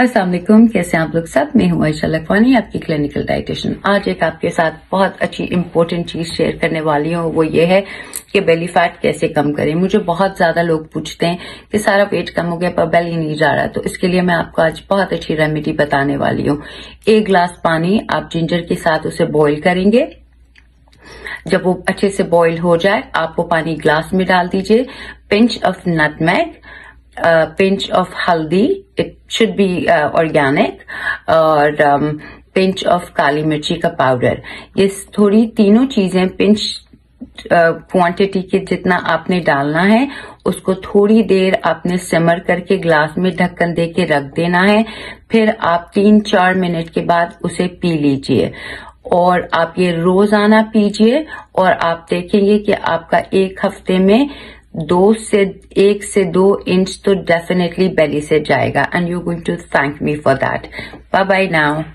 अस्सलाम वालेकुम, कैसे आप लोग? सब मैं हूँ आयशा लखवानी, आपकी क्लिनिकल डाइटिशियन। आज एक आपके साथ बहुत अच्छी इम्पोर्टेंट चीज शेयर करने वाली हूँ, वो ये है कि बेली फैट कैसे कम करें। मुझे बहुत ज्यादा लोग पूछते हैं कि सारा वेट कम हो गया पर बेली नहीं जा रहा, तो इसके लिए मैं आपको आज बहुत अच्छी रेमेडी बताने वाली हूँ। 1 गिलास पानी आप जिंजर के साथ उसे बॉइल करेंगे। जब वो अच्छे से बॉइल हो जाए आप वो पानी ग्लास में डाल दीजिए। Pinch of nutmeg, pinch of haldi, it should be organic, और pinch of काली मिर्ची का पाउडर। ये थोड़ी तीनों चीजें pinch क्वांटिटी के जितना आपने डालना है उसको थोड़ी देर आपने सिमर करके ग्लास में ढक्कन दे के रख देना है। फिर आप 3-4 मिनट के बाद उसे पी लीजिए और आप ये रोजाना पीजिए और आप देखेंगे कि आपका 1 हफ्ते में 1 से 2 इंच तो डेफिनेटली बेली से जाएगा। And you going to thank me for that. Bye bye now.